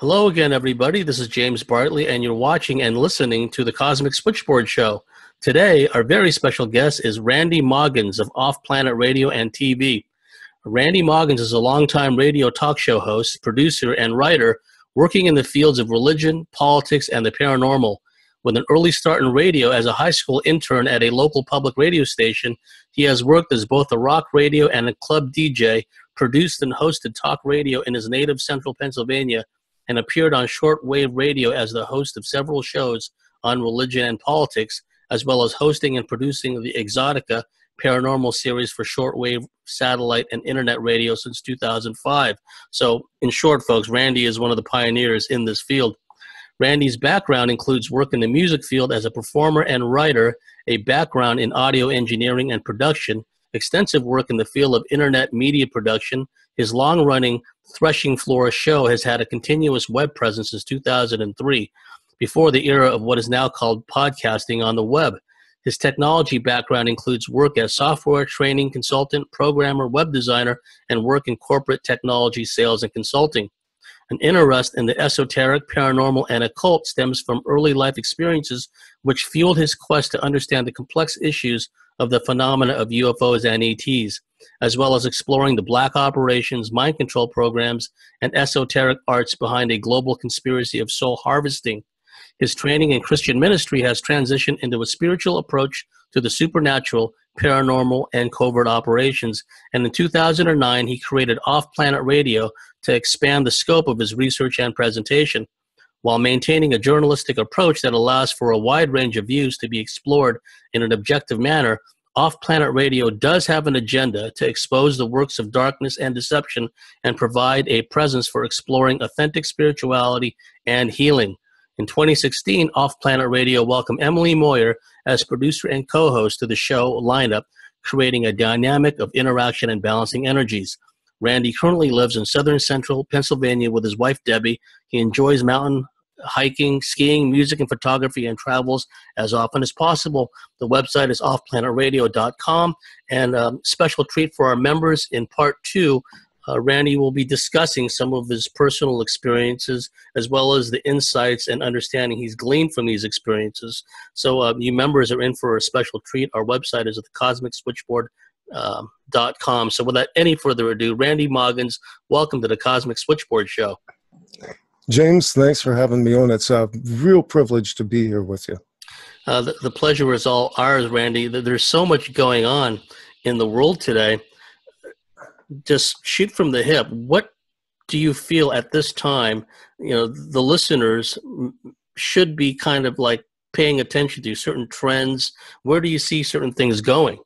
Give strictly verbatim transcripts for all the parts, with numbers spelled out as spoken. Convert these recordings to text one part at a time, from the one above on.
Hello again, everybody. This is James Bartley, and you're watching and listening to the Cosmic Switchboard Show. Today, our very special guest is Randy Maugans of Off Planet Radio and T V. Randy Maugans is a longtime radio talk show host, producer, and writer working in the fields of religion, politics, and the paranormal. With an early start in radio as a high school intern at a local public radio station, he has worked as both a rock radio and a club D J, produced and hosted talk radio in his native central Pennsylvania, and appeared on shortwave radio as the host of several shows on religion and politics, as well as hosting and producing the Exotica Paranormal Series for shortwave, satellite, and internet radio since two thousand five. So, in short, folks, Randy is one of the pioneers in this field. Randy's background includes work in the music field as a performer and writer, a background in audio engineering and production, extensive work in the field of internet media production. His long-running Threshing Floor show has had a continuous web presence since two thousand three, before the era of what is now called podcasting on the web. His technology background includes work as software training consultant, programmer, web designer, and work in corporate technology sales and consulting. An interest in the esoteric, paranormal, and occult stems from early life experiences, which fueled his quest to understand the complex issues of the phenomena of U F Os and E Ts, as well as exploring the black operations, mind control programs, and esoteric arts behind a global conspiracy of soul harvesting. His training in Christian ministry has transitioned into a spiritual approach to the supernatural, paranormal, and covert operations, and in two thousand nine, he created Off Planet Radio to expand the scope of his research and presentation. While maintaining a journalistic approach that allows for a wide range of views to be explored in an objective manner, Off Planet Radio does have an agenda to expose the works of darkness and deception and provide a presence for exploring authentic spirituality and healing. In twenty sixteen, Off Planet Radio welcomed Emily Moyer as producer and co-host to the show lineup, creating a dynamic of interaction and balancing energies. Randy currently lives in southern central Pennsylvania with his wife, Debbie. He enjoys mountain hiking, skiing, music, and photography, and travels as often as possible. The website is off planet radio dot com. And a um, special treat for our members. In part two, uh, Randy will be discussing some of his personal experiences, as well as the insights and understanding he's gleaned from these experiences. So uh, you members are in for a special treat. Our website is at the cosmic switchboard dot com. Um, so without any further ado, Randy Maugans, welcome to the Cosmic Switchboard Show. James, thanks for having me on. It's a real privilege to be here with you. Uh, the, the pleasure is all ours, Randy. There's so much going on in the world today. Just shoot from the hip. What do you feel at this time, you know, the listeners should be kind of like paying attention to certain trends? Where do you see certain things going?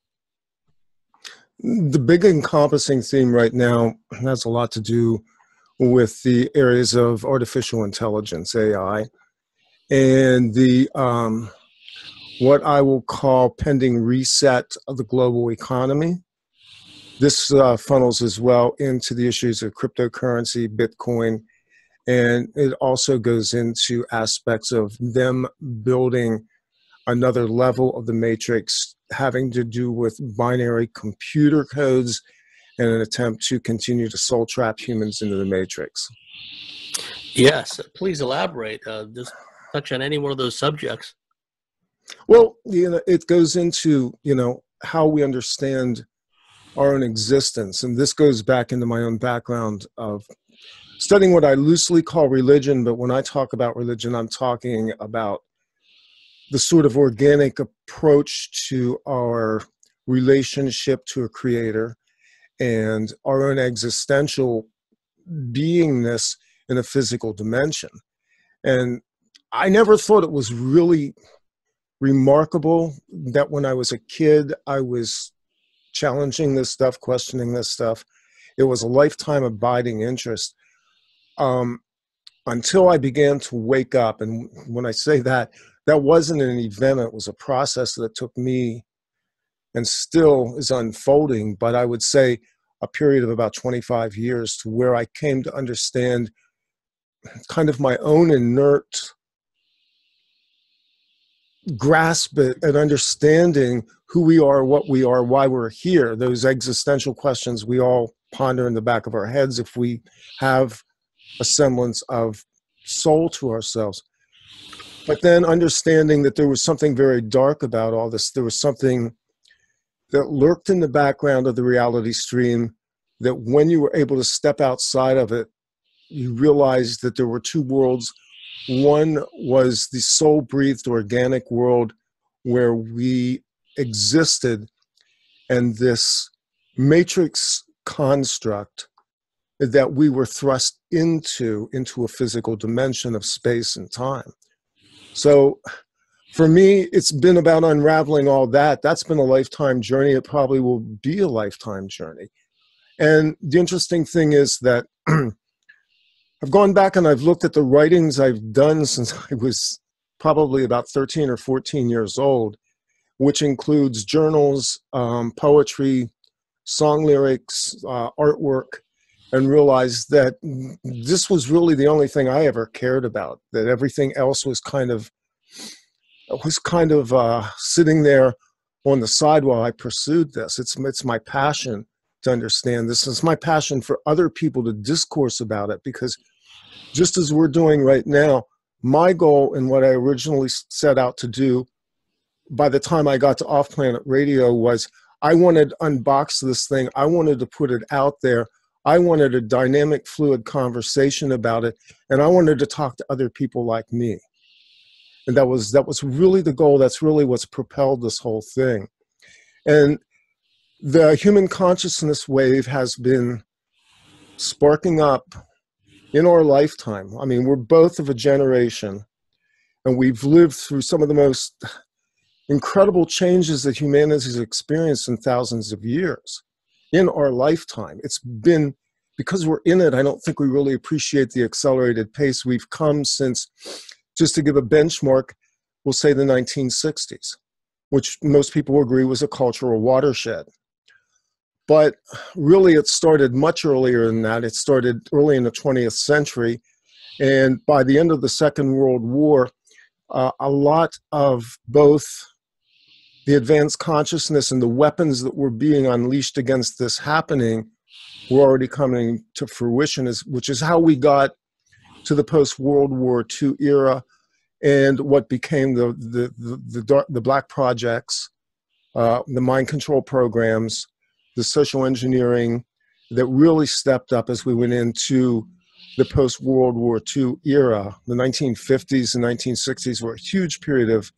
The big encompassing theme right now has a lot to do with the areas of artificial intelligence, A I, and the um, what I will call pending reset of the global economy. This uh, funnels as well into the issues of cryptocurrency, Bitcoin, and it also goes into aspects of them building another level of the matrix having to do with binary computer codes in an attempt to continue to soul trap humans into the matrix. Yes, please elaborate. Uh, just touch on any one of those subjects. Well, you know, it goes into, you know, how we understand our own existence. And this goes back into my own background of studying what I loosely call religion. But when I talk about religion, I'm talking about the sort of organic approach to our relationship to a creator and our own existential beingness in a physical dimension. And I never thought it was really remarkable that when I was a kid, I was challenging this stuff, questioning this stuff. It was a lifetime abiding interest. Um, until I began to wake up. And when I say that, that wasn't an event, it was a process that took me and still is unfolding, but I would say a period of about twenty-five years to where I came to understand kind of my own inert grasp and understanding who we are, what we are, why we're here, those existential questions we all ponder in the back of our heads if we have a semblance of soul to ourselves. But then understanding that there was something very dark about all this, there was something that lurked in the background of the reality stream, that when you were able to step outside of it, you realized that there were two worlds. One was the soul-breathed organic world where we existed, and this matrix construct that we were thrust into, into a physical dimension of space and time. So for me, it's been about unraveling all that. That's been a lifetime journey. It probably will be a lifetime journey. And the interesting thing is that I've gone back and I've looked at the writings I've done since I was probably about thirteen or fourteen years old, which includes journals, um, poetry, song lyrics, uh, artwork, and realized that this was really the only thing I ever cared about, that everything else was kind of, was kind of uh, sitting there on the side while I pursued this. It's, it's my passion to understand this. It's my passion for other people to discourse about it, because just as we're doing right now, my goal and what I originally set out to do by the time I got to Off Planet Radio was I wanted to unbox this thing. I wanted to put it out there. I wanted a dynamic, fluid conversation about it, and I wanted to talk to other people like me. And that was, that was really the goal. That's really what's propelled this whole thing. And the human consciousness wave has been sparking up in our lifetime. I mean, we're both of a generation, and we've lived through some of the most incredible changes that humanity has experienced in thousands of years in our lifetime. It's been, because we're in it, I don't think we really appreciate the accelerated pace we've come since. Just to give a benchmark, we'll say the nineteen sixties, which most people agree was a cultural watershed. But really it started much earlier than that. It started early in the twentieth century. And by the end of the Second World War, uh, a lot of both the advanced consciousness and the weapons that were being unleashed against this happening were already coming to fruition, is, which is how we got to the post-World War Two era and what became the, the, the, the, the Black Projects, uh, the mind control programs, the social engineering that really stepped up as we went into the post-World War Two era. The nineteen fifties and nineteen sixties were a huge period of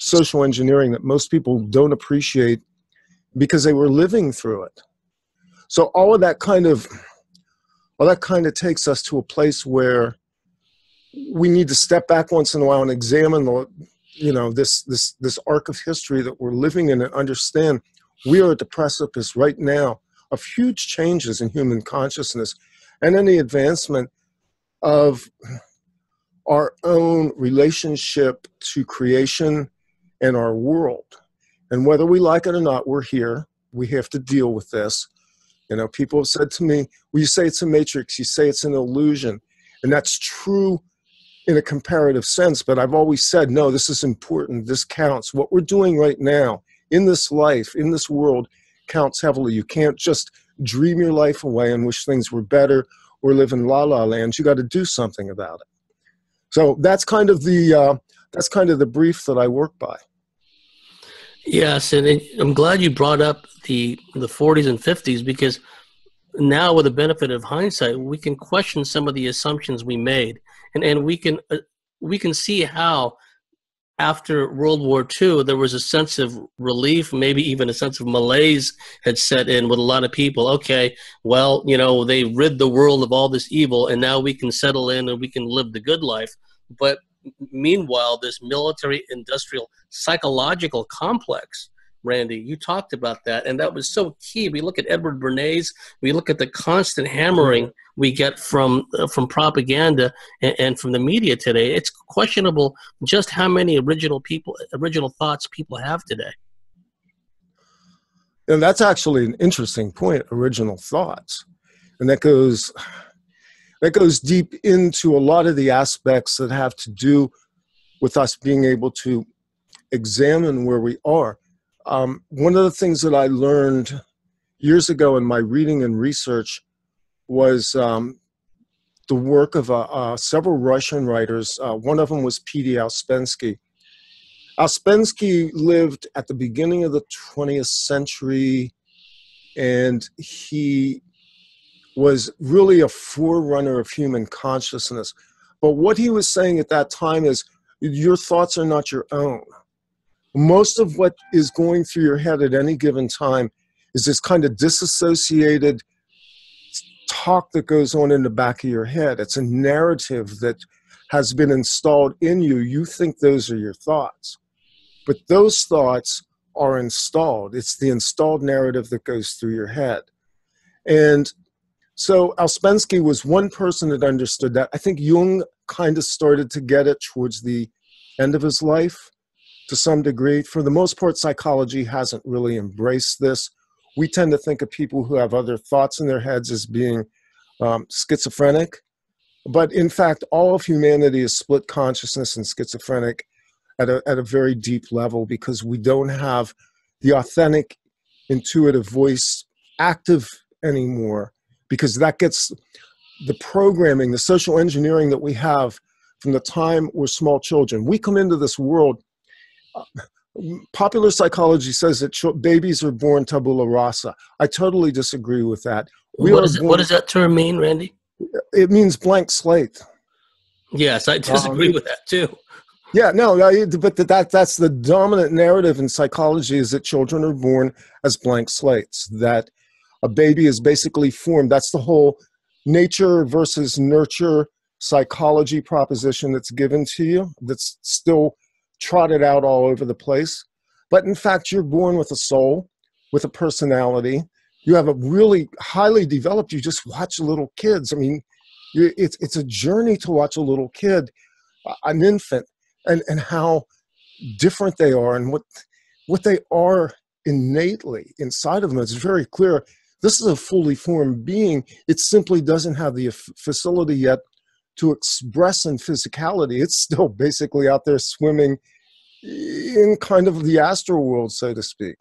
social engineering that most people don't appreciate because they were living through it. So all of that kind of, all that kind of takes us to a place where we need to step back once in a while and examine the, you know, this, this, this arc of history that we're living in, and understand we are at the precipice right now of huge changes in human consciousness and in the advancement of our own relationship to creation and our world. And whether we like it or not, we're here. We have to deal with this. You know, people have said to me, well, you say it's a matrix, you say it's an illusion. And that's true in a comparative sense, but I've always said, no, this is important. This counts. What we're doing right now in this life, in this world, counts heavily. You can't just dream your life away and wish things were better or live in la-la land. You got to do something about it. So that's kind of the, uh, that's kind of the brief that I work by. Yes, and it, I'm glad you brought up the the forties and fifties, because now with the benefit of hindsight, we can question some of the assumptions we made, and and we can uh, we can see how after World War Two there was a sense of relief, maybe even a sense of malaise had set in with a lot of people. Okay, well, you know, they rid the world of all this evil, and now we can settle in and we can live the good life. But meanwhile, this military, industrial, psychological complex, Randy, you talked about that, and that was so key. We look at Edward Bernays, we look at the constant hammering we get from uh, from propaganda and, and from the media today. It's questionable just how many original people, original thoughts people have today. And that's actually an interesting point, original thoughts, and that goes. That goes deep into a lot of the aspects that have to do with us being able to examine where we are. Um, one of the things that I learned years ago in my reading and research was um, the work of uh, uh, several Russian writers. Uh, one of them was P D Ouspensky. Ouspensky lived at the beginning of the twentieth century, and he was really a forerunner of human consciousness. But what he was saying at that time is, your thoughts are not your own. Most of what is going through your head at any given time is this kind of disassociated talk that goes on in the back of your head. It's a narrative that has been installed in you. You think those are your thoughts, but those thoughts are installed. It's the installed narrative that goes through your head. And so Ouspensky was one person that understood that. I think Jung kind of started to get it towards the end of his life to some degree. For the most part, psychology hasn't really embraced this. We tend to think of people who have other thoughts in their heads as being um, schizophrenic. But in fact, all of humanity is split consciousness and schizophrenic at a, at a very deep level, because we don't have the authentic, intuitive voice active anymore, because that gets the programming, the social engineering that we have from the time we're small children. We come into this world. Popular psychology says that babies are born tabula rasa. I totally disagree with that. We what, is, born, what does that term mean, Randy? It means blank slate. Yes, I disagree um, with that too. Yeah, no, but that, that's the dominant narrative in psychology, is that children are born as blank slates, that a baby is basically formed. That's the whole nature versus nurture psychology proposition that's given to you, that's still trotted out all over the place. But in fact, you're born with a soul, with a personality. You have a really highly developed, you just watch little kids. I mean, it's, it's a journey to watch a little kid, an infant, and, and how different they are and what, what they are innately inside of them. It's very clear. This is a fully formed being. It simply doesn't have the facility yet to express in physicality. It's still basically out there swimming in kind of the astral world, so to speak.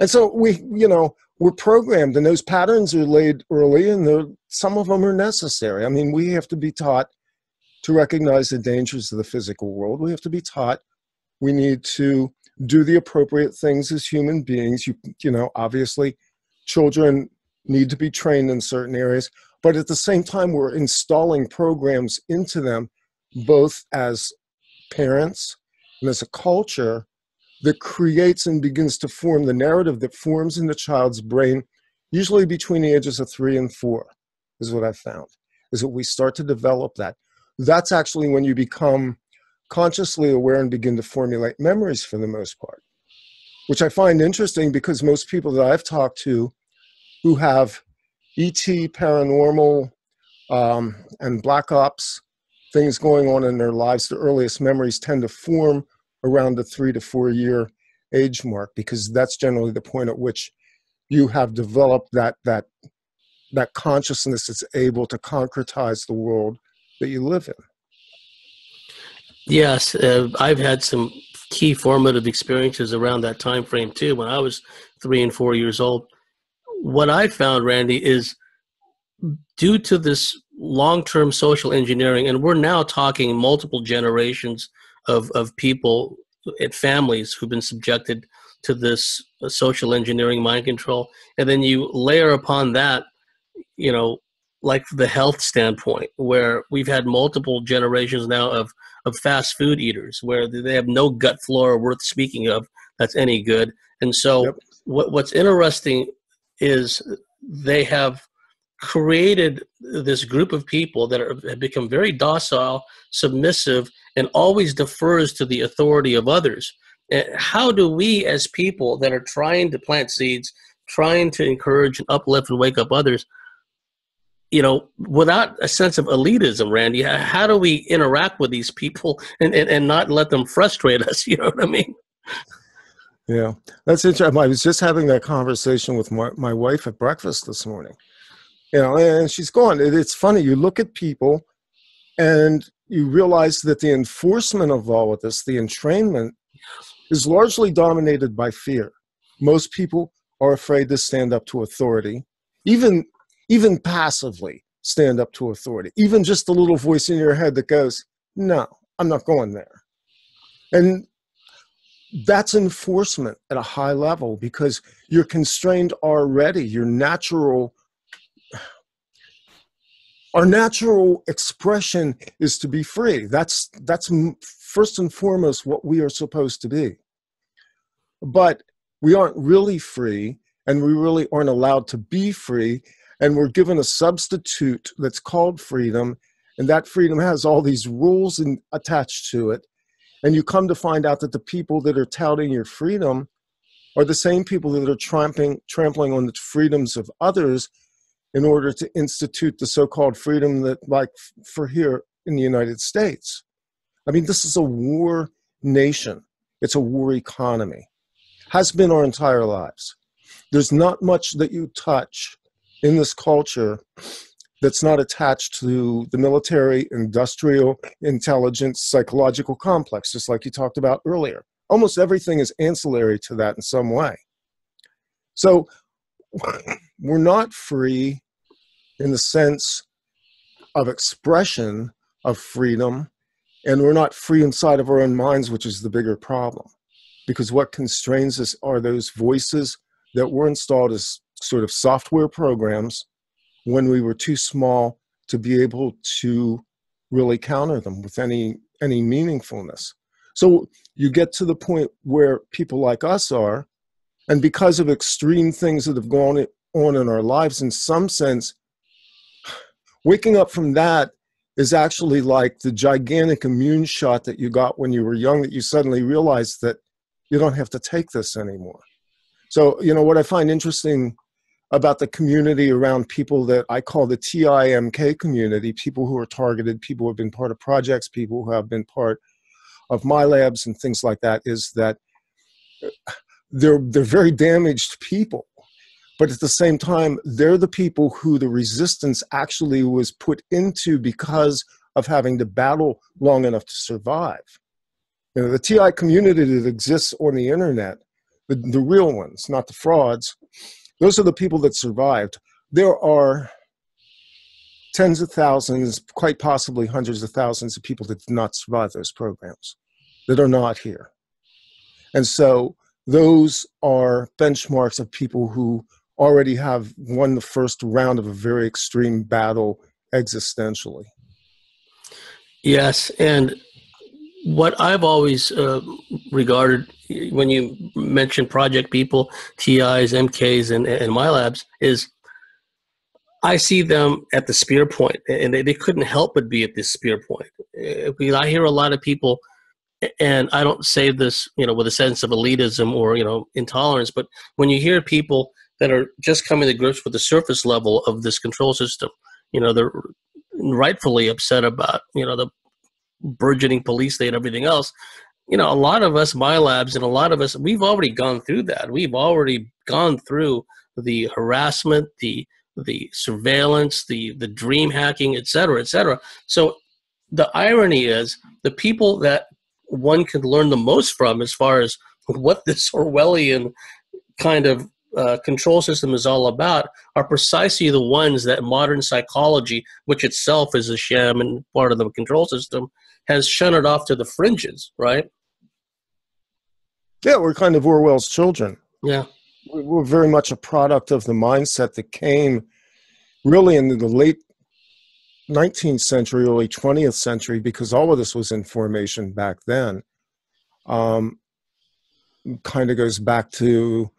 And so we, you know, we're programmed, and those patterns are laid early, and some of them are necessary. I mean, we have to be taught to recognize the dangers of the physical world. We have to be taught we need to do the appropriate things as human beings. You, you know, obviously, children need to be trained in certain areas, but at the same time, we're installing programs into them, both as parents and as a culture, that creates and begins to form the narrative that forms in the child's brain, usually between the ages of three and four, is what I've found, is that we start to develop that. That's actually when you become consciously aware and begin to formulate memories for the most part, which I find interesting, because most people that I've talked to who have E T, paranormal, um, and black ops, things going on in their lives, the earliest memories tend to form around the three to four year age mark, because that's generally the point at which you have developed that, that, that consciousness that's able to concretize the world that you live in. Yes, uh, I've had some key formative experiences around that time frame too. When I was three and four years old, what I found, Randy, is due to this long-term social engineering, and we're now talking multiple generations of, of people and families who've been subjected to this social engineering mind control. And then you layer upon that, you know, like the health standpoint, where we've had multiple generations now of, of fast food eaters, where they have no gut flora worth speaking of that's any good. And so yep. what, what's interesting is they have created this group of people that are, have become very docile, submissive, and always defers to the authority of others. And how do we as people that are trying to plant seeds, trying to encourage and uplift and wake up others, you know, without a sense of elitism, Randy, how do we interact with these people and, and, and not let them frustrate us? You know what I mean? Yeah, that's interesting. I was just having that conversation with my, my wife at breakfast this morning, you know, and she's gone. It, it's funny. You look at people and you realize that the enforcement of all of this, the entrainment, is largely dominated by fear. Most people are afraid to stand up to authority, even even passively. stand up to authority. Even just the little voice in your head that goes, no, I'm not going there. And that's enforcement at a high level, because you're constrained already. Your natural, our natural expression is to be free. That's, that's first and foremost what we are supposed to be. But we aren't really free, and we really aren't allowed to be free, and we're given a substitute that's called freedom, and that freedom has all these rules in, attached to it. And you come to find out that the people that are touting your freedom are the same people that are trampling, trampling on the freedoms of others in order to institute the so-called freedom that, like for here in the United States. I mean, this is a war nation. It's a war economy. Has been our entire lives. There's not much that you touch in this culture that's not attached to the military, industrial, intelligence, psychological complex, just like you talked about earlier. Almost everything is ancillary to that in some way. So we're not free in the sense of expression of freedom, and we're not free inside of our own minds, which is the bigger problem. Because what constrains us are those voices that were installed as sort of software programs when we were too small to be able to really counter them with any, any meaningfulness. So you get to the point where people like us are, and because of extreme things that have gone on in our lives, in some sense, waking up from that is actually like the gigantic immune shot that you got when you were young, that you suddenly realized that you don't have to take this anymore. So, you know, what I find interesting about the community around people that I call the T I M K community, people who are targeted, people who have been part of projects, people who have been part of Milabs and things like that, is that they're, they're very damaged people. But at the same time, they're the people who the resistance actually was put into because of having to battle long enough to survive. You know, the T I community that exists on the internet, the, the real ones, not the frauds, those are the people that survived. There are tens of thousands, quite possibly hundreds of thousands of people that did not survive those programs, that are not here. And so those are benchmarks of people who already have won the first round of a very extreme battle existentially. Yes, and what I've always uh, regarded when you mention project people, T Is, M Ks, and, and Milabs, is I see them at the spear point, and they, they couldn't help but be at this spear point. I hear a lot of people, and I don't say this, you know, with a sense of elitism or, you know, intolerance, but when you hear people that are just coming to grips with the surface level of this control system, you know, they're rightfully upset about, you know, the burgeoning police state and everything else. You know, a lot of us, Milabs, and a lot of us, we've already gone through that. We've already gone through the harassment, the the surveillance, the the dream hacking, et cetera, et cetera. So the irony is the people that one can learn the most from as far as what this Orwellian kind of uh, control system is all about are precisely the ones that modern psychology, which itself is a sham and part of the control system, has shut it off to the fringes, right? Yeah, we're kind of Orwell's children. Yeah. We're very much a product of the mindset that came really in the late nineteenth century, early twentieth century, because all of this was in formation back then. Um, kind of goes back to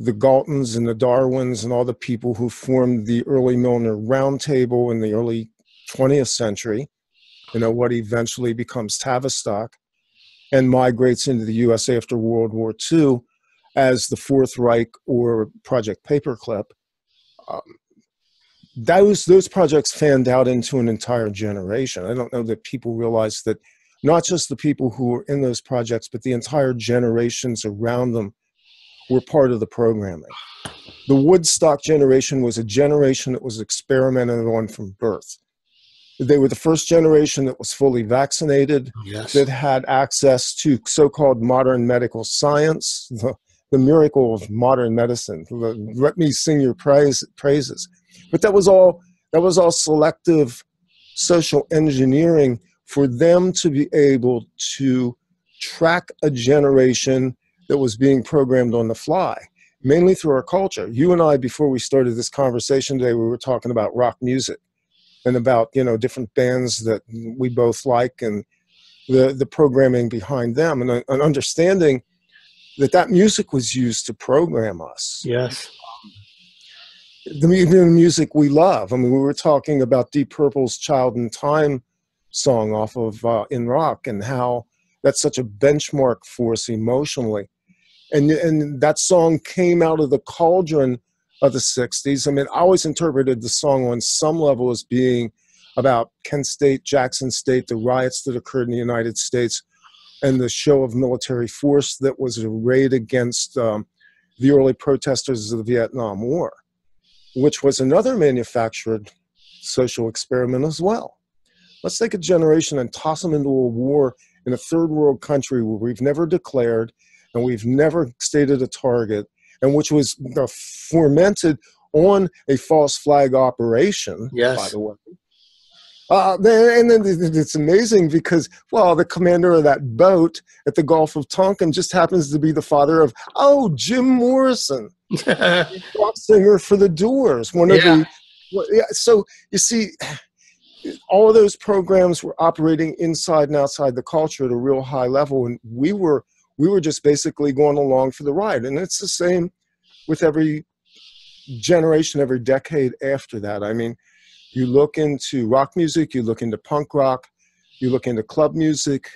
the Galtons and the Darwins and all the people who formed the early Milner Roundtable in the early twentieth century. You know, what eventually becomes Tavistock and migrates into the U S after World War Two as the Fourth Reich or Project Paperclip. Um, those, those projects fanned out into an entire generation. I don't know that people realize that not just the people who were in those projects, but the entire generations around them were part of the programming. The Woodstock generation was a generation that was experimented on from birth. They were the first generation that was fully vaccinated, yes, that had access to so-called modern medical science, the, the miracle of modern medicine. The, let me sing your praise, praises. But that was all That was all selective social engineering for them to be able to track a generation that was being programmed on the fly, mainly through our culture. You and I, before we started this conversation today, we were talking about rock music and about, you know, different bands that we both like and the, the programming behind them, and an understanding that that music was used to program us. Yes. The music we love. I mean, we were talking about Deep Purple's Child in Time song off of uh, In Rock, and how that's such a benchmark for us emotionally. And, and that song came out of the cauldron of the sixties. I mean, I always interpreted the song on some level as being about Kent State, Jackson State, the riots that occurred in the United States, and the show of military force that was arrayed against um, the early protesters of the Vietnam War, which was another manufactured social experiment as well. Let's take a generation and toss them into a war in a third world country where we've never declared and we've never stated a target, and which was uh, fomented on a false flag operation, yes. by the way. Uh, and then it's amazing because, well, the commander of that boat at the Gulf of Tonkin just happens to be the father of, oh, Jim Morrison, the rock singer for The Doors. One of yeah. the, so you see, all of those programs were operating inside and outside the culture at a real high level, and we were we were just basically going along for the ride. And it's the same with every generation, every decade after that. I mean, you look into rock music, you look into punk rock, you look into club music.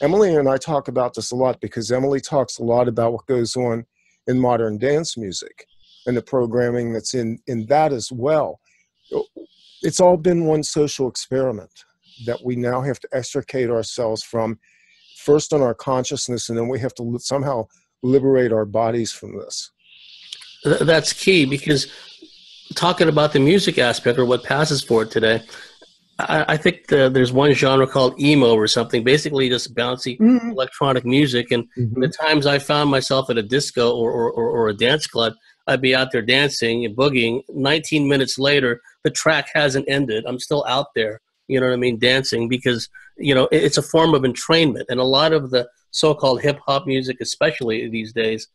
Emily and I talk about this a lot because Emily talks a lot about what goes on in modern dance music and the programming that's in, in that as well. It's all been one social experiment that we now have to extricate ourselves from, first on our consciousness, and then we have to somehow liberate our bodies from this. That's key, because talking about the music aspect, or what passes for it today, I, I think the, there's one genre called emo or something, basically just bouncy mm-hmm. electronic music. And mm-hmm. the times I found myself at a disco or, or, or, or a dance club, I'd be out there dancing and boogieing. nineteen minutes later, the track hasn't ended. I'm still out there, you know what I mean, dancing, because, you know, it, it's a form of entrainment. And a lot of the so-called hip-hop music, especially these days,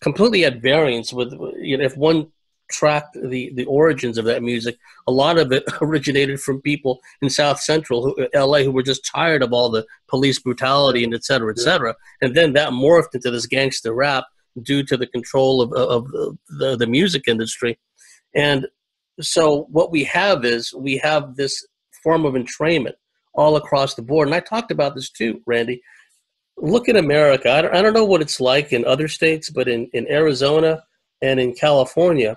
completely at variance with, you know, if one tracked the, the origins of that music, a lot of it originated from people in South Central who, L A, who were just tired of all the police brutality and et cetera, et cetera. And then that morphed into this gangster rap due to the control of, of, of the, the music industry. And so what we have is we have this form of entrainment all across the board. And I talked about this too, Randy. Look at America. I don't, I don't know what it's like in other states, but in, in Arizona and in California,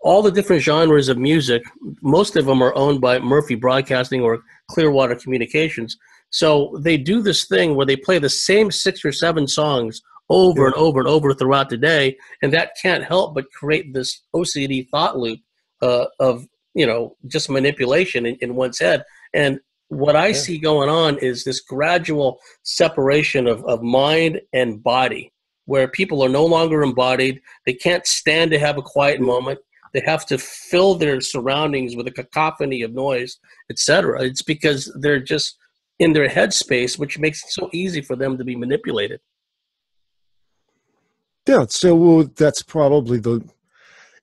all the different genres of music, most of them are owned by Murphy Broadcasting or Clearwater Communications. So they do this thing where they play the same six or seven songs over yeah. and over and over throughout the day, and that can't help but create this O C D thought loop uh, of, you know, just manipulation in, in one's head. And what I yeah. see going on is this gradual separation of, of mind and body, where people are no longer embodied. They can't stand to have a quiet moment. They have to fill their surroundings with a cacophony of noise, et cetera. It's because they're just in their headspace, which makes it so easy for them to be manipulated. Yeah, so well, that's probably the,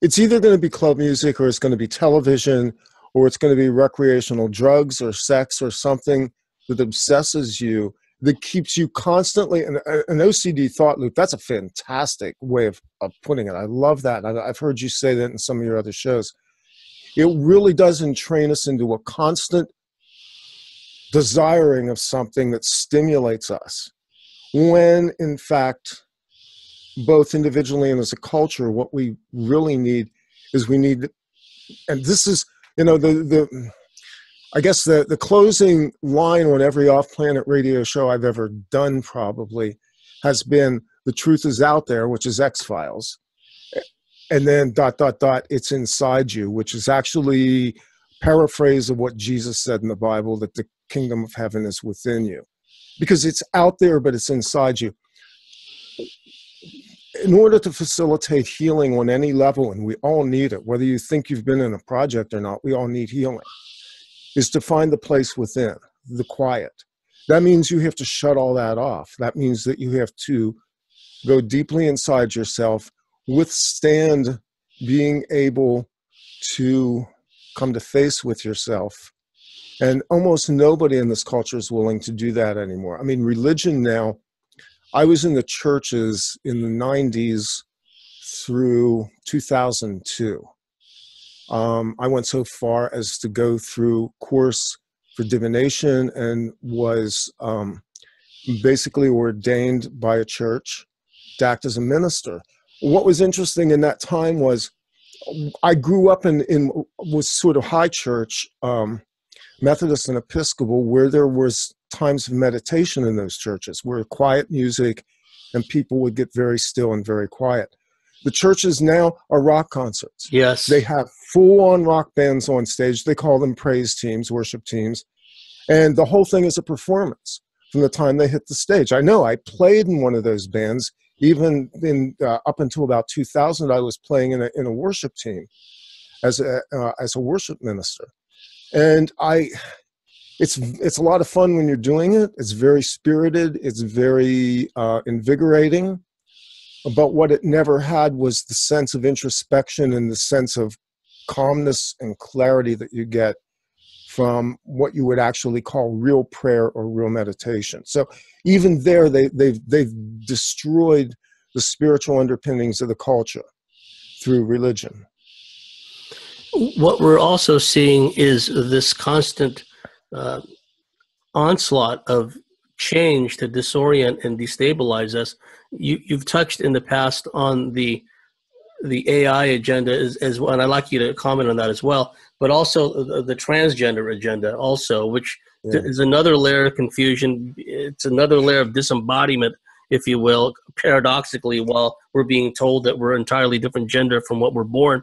it's either going to be club music, or it's going to be television, or it's going to be recreational drugs or sex or something that obsesses you, that keeps you constantly in an O C D thought loop. That's a fantastic way of, of putting it. I love that. I've heard you say that in some of your other shows. It really does entrain us into a constant desiring of something that stimulates us, when in fact, both individually and as a culture, what we really need is we need, and this is, you know, the, the, I guess the, the closing line on every off-planet radio show I've ever done probably has been, the truth is out there, which is X-Files. And then dot, dot, dot, it's inside you, which is actually a paraphrase of what Jesus said in the Bible, that the kingdom of heaven is within you. Because it's out there, but it's inside you. in order to facilitate healing on any level, and we all need it, whether you think you've been in a project or not, we all need healing, is to find the place within, the quiet. That means you have to shut all that off. That means that you have to go deeply inside yourself, withstand being able to come to face with yourself. And almost nobody in this culture is willing to do that anymore. I mean, religion now, I was in the churches in the nineties through two thousand two. Um, I went so far as to go through course for divination and was um, basically ordained by a church to act as a minister. What was interesting in that time was I grew up in, in was sort of high church, um, Methodist and Episcopal, where there was times of meditation in those churches, where quiet music and people would get very still and very quiet. The churches now are rock concerts. Yes. They have full-on rock bands on stage. They call them praise teams, worship teams. And the whole thing is a performance from the time they hit the stage. I know I played in one of those bands. Even in, uh, up until about two thousand, I was playing in a, in a worship team as a, uh, as a worship minister. And I, it's, it's a lot of fun when you're doing it. It's very spirited. It's very uh, invigorating. But what it never had was the sense of introspection and the sense of calmness and clarity that you get from what you would actually call real prayer or real meditation. So even there, they, they've, they've destroyed the spiritual underpinnings of the culture through religion. What we're also seeing is this constant uh, onslaught of change to disorient and destabilize us. You, you've touched in the past on the the A I agenda as, as well, and I'd like you to comment on that as well, but also the, the transgender agenda also, which yeah. is another layer of confusion. It's another layer of disembodiment, if you will, paradoxically, while we're being told that we're entirely different gender from what we're born.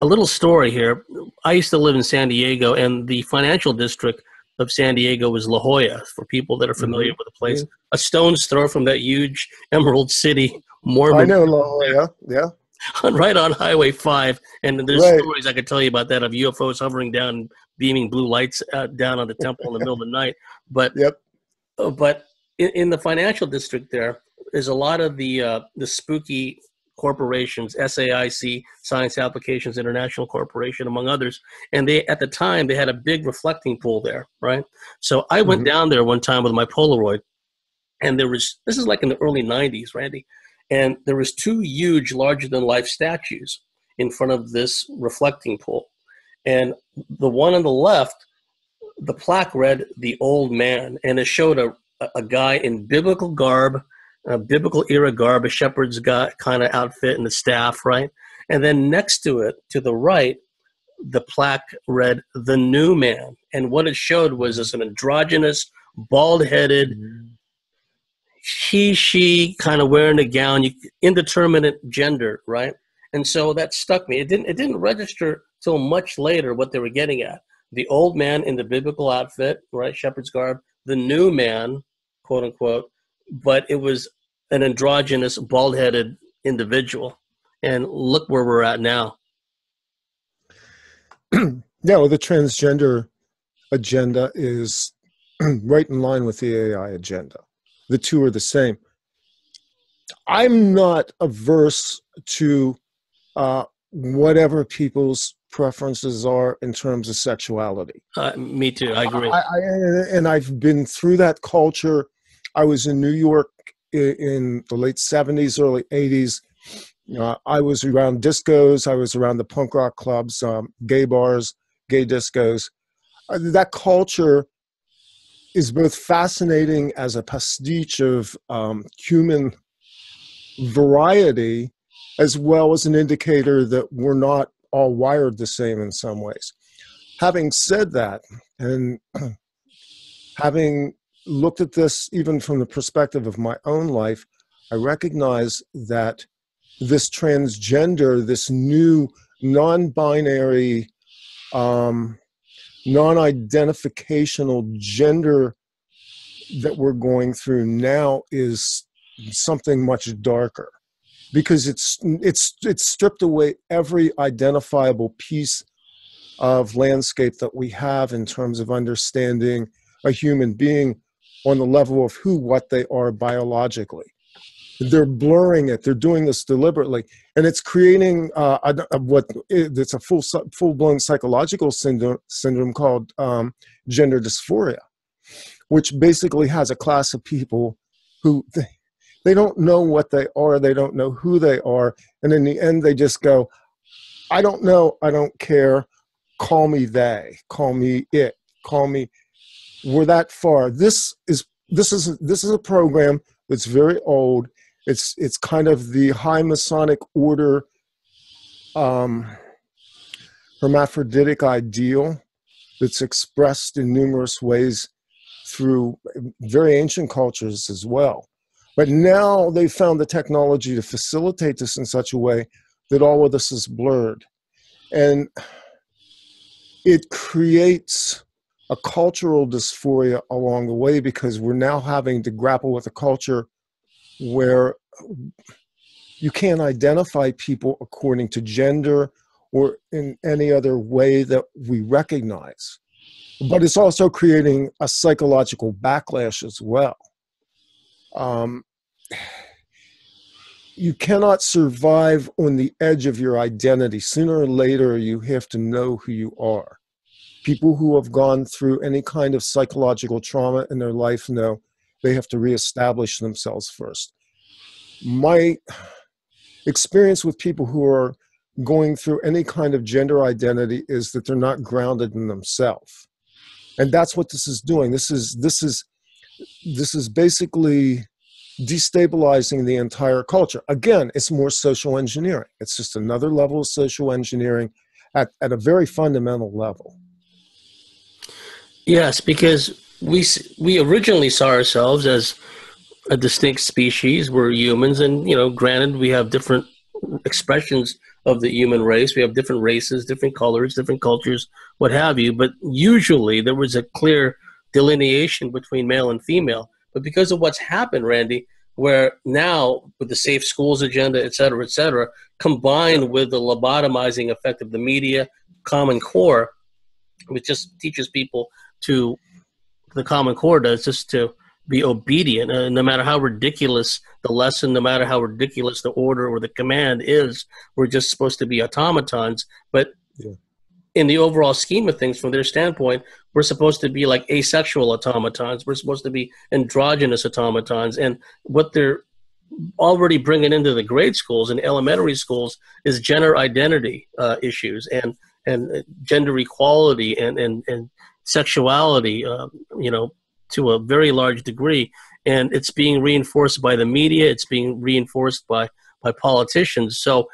A little story here. I used to live in San Diego, and the financial district of San Diego was La Jolla, for people that are familiar mm-hmm. with the place. Yeah. A stone's throw from that huge Emerald City Mormon. I know La Jolla, yeah. Right on Highway five, and there's right. stories I could tell you about that, of U F Os hovering down and beaming blue lights out, down on the temple in the middle of the night. But yep. uh, but in, in the financial district there, there's a lot of the uh, the spooky corporations, S A I C, Science Applications International Corporation, among others. And they, at the time, they had a big reflecting pool there, right? So I went mm-hmm. down there one time with my Polaroid, and there was, this is like in the early nineties, Randy, and there was two huge, larger-than-life statues in front of this reflecting pool. And the one on the left, the plaque read, "The Old Man," and it showed a, a guy in biblical garb, a biblical era garb, a shepherd's got kind of outfit and the staff, right? And then next to it, to the right, the plaque read, "The New Man." And what it showed was this an androgynous, bald-headed, he, she, kind of wearing a gown, you, indeterminate gender, right? And so that stuck me. It didn't, it didn't register till much later what they were getting at. The old man in the biblical outfit, right, shepherd's garb, the new man, quote-unquote, but it was an androgynous, bald-headed individual. And look where we're at now. No, the transgender agenda is right in line with the A I agenda. The two are the same. I'm not averse to uh, whatever people's preferences are in terms of sexuality. Uh, me too, I agree. I, I, and I've been through that culture. I was in New York in the late seventies, early eighties. Uh, I was around discos. I was around the punk rock clubs, um, gay bars, gay discos. Uh, that culture is both fascinating as a pastiche of um, human variety, as well as an indicator that we're not all wired the same in some ways. Having said that, and having looked at this even from the perspective of my own life, I recognize that this transgender, this new non-binary, um, non-identificational gender that we're going through now is something much darker, because it's it's it's stripped away every identifiable piece of landscape that we have in terms of understanding a human being on the level of who, what they are biologically. They're blurring it. They're doing this deliberately, and it's creating uh, a, a, what it's a full full blown psychological syndrome syndrome called um, gender dysphoria, which basically has a class of people who they, they don't know what they are, they don't know who they are, and in the end they just go, I don't know, I don't care, call me they, call me it, call me. We're that far. This is this is this is a program that's very old. It's it's kind of the high Masonic order um, hermaphroditic ideal that's expressed in numerous ways through very ancient cultures as well. But now they found the technology to facilitate this in such a way that all of this is blurred. And it creates a cultural dysphoria along the way, because we're now having to grapple with a culture where you can't identify people according to gender or in any other way that we recognize. But it's also creating a psychological backlash as well. Um, you cannot survive on the edge of your identity. Sooner or later, you have to know who you are. People who have gone through any kind of psychological trauma in their life know they have to reestablish themselves first. My experience with people who are going through any kind of gender identity is that they're not grounded in themselves. And that's what this is doing. This is, this is, this is basically destabilizing the entire culture. Again, it's more social engineering. It's just another level of social engineering at, at a very fundamental level. Yes, because we, we originally saw ourselves as a distinct species. We're humans, and, you know, granted, we have different expressions of the human race. We have different races, different colors, different cultures, what have you. But usually there was a clear delineation between male and female. But because of what's happened, Randy, where now with the safe schools agenda, et cetera, et cetera, combined with the lobotomizing effect of the media, Common Core, which just teaches people to, the Common Core does, just to be obedient, uh, no matter how ridiculous the lesson, no matter how ridiculous the order or the command is, we're just supposed to be automatons. But yeah, in the overall scheme of things, from their standpoint, we're supposed to be like asexual automatons. We're supposed to be androgynous automatons. And what they're already bringing into the grade schools and elementary schools is gender identity uh, issues and, and gender equality and, and, and sexuality, uh, you know, to a very large degree. And it's being reinforced by the media. It's being reinforced by, by politicians. So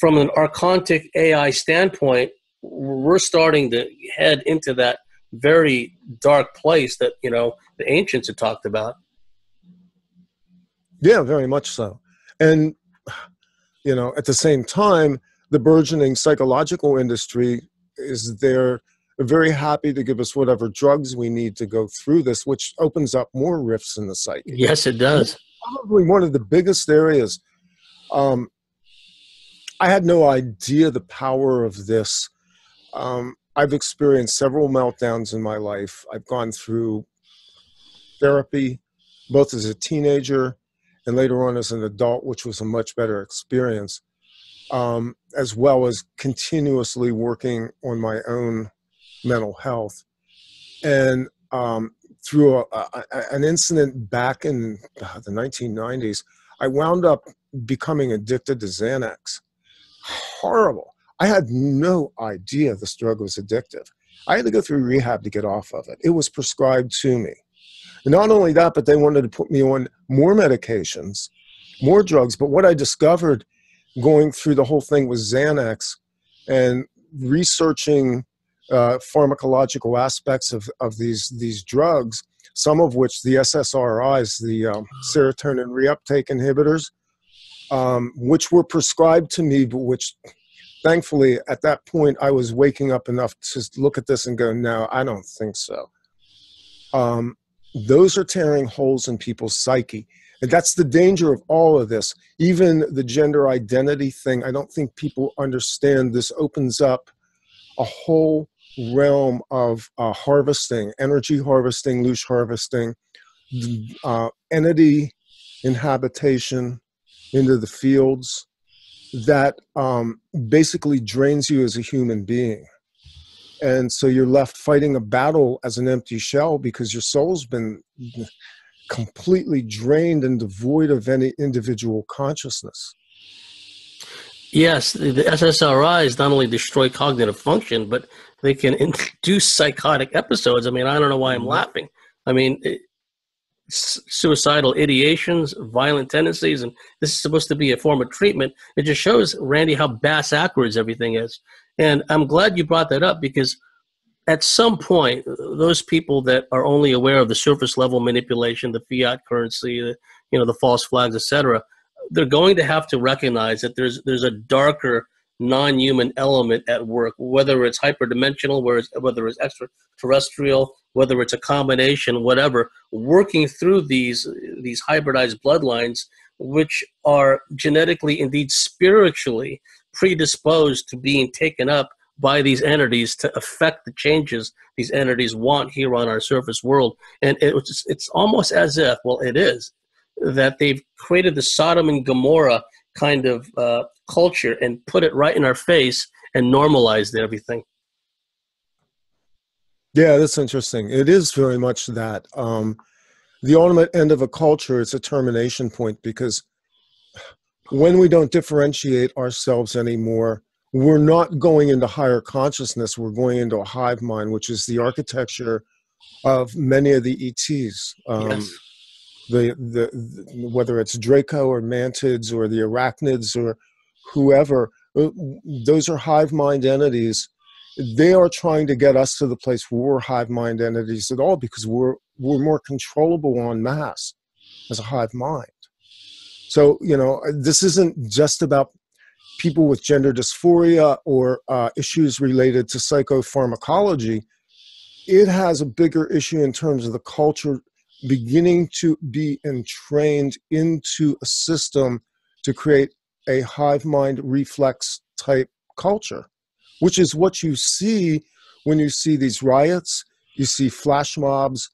from an archontic A I standpoint, we're starting to head into that very dark place that, you know, the ancients had talked about. Yeah, very much so. And, you know, at the same time, the burgeoning psychological industry is there, very happy to give us whatever drugs we need to go through this, which opens up more rifts in the psyche. Yes, it does. It's probably one of the biggest areas. Um, I had no idea the power of this. Um, I've experienced several meltdowns in my life. I've gone through therapy, both as a teenager and later on as an adult, which was a much better experience, um, as well as continuously working on my own mental health. And um, through a, a, an incident back in the nineteen nineties, I wound up becoming addicted to Xanax. Horrible. I had no idea this drug was addictive. I had to go through rehab to get off of it. It was prescribed to me. And not only that, but they wanted to put me on more medications, more drugs. But what I discovered going through the whole thing with Xanax and researching Uh, pharmacological aspects of, of these, these drugs, some of which the S S R Is, the um, serotonin reuptake inhibitors, um, which were prescribed to me, but which thankfully at that point I was waking up enough to look at this and go, no, I don't think so. Um, those are tearing holes in people's psyche. And that's the danger of all of this. Even the gender identity thing, I don't think people understand. This opens up a whole realm of uh, harvesting, energy harvesting, loose harvesting, uh, entity inhabitation into the fields that um, basically drains you as a human being. And so you're left fighting a battle as an empty shell because your soul's been completely drained and devoid of any individual consciousness. Yes, the S S R Is not only destroy cognitive function, but they can induce psychotic episodes. I mean, I don't know why I'm laughing. I mean, it, suicidal ideations, violent tendencies, and this is supposed to be a form of treatment. It just shows, Randy, how bass-ackwards everything is. And I'm glad you brought that up, because at some point, those people that are only aware of the surface level manipulation, the fiat currency, the, you know, the false flags, et cetera, they're going to have to recognize that there's there's a darker non-human element at work, whether it's hyperdimensional, whether it's, whether it's extraterrestrial, whether it's a combination, whatever, working through these these hybridized bloodlines, which are genetically, indeed spiritually, predisposed to being taken up by these entities to affect the changes these entities want here on our surface world. And it, it's, it's almost as if, well, it is, that they've created the Sodom and Gomorrah kind of uh, culture and put it right in our face and normalized everything. Yeah, that's interesting. It is very much that. Um, the ultimate end of a culture is a termination point, because when we don't differentiate ourselves anymore, we're not going into higher consciousness. We're going into a hive mind, which is the architecture of many of the E Ts. Um, yes. the, the, the, whether it's Draco or Mantids or the Arachnids or whoever, those are hive mind entities. They are trying to get us to the place where we're hive mind entities at all, because we're, we're more controllable en masse as a hive mind. So, you know, this isn't just about people with gender dysphoria or uh, issues related to psychopharmacology. It has a bigger issue in terms of the culture beginning to be entrained into a system to create a hive mind reflex type culture, which is what you see when you see these riots, you see flash mobs,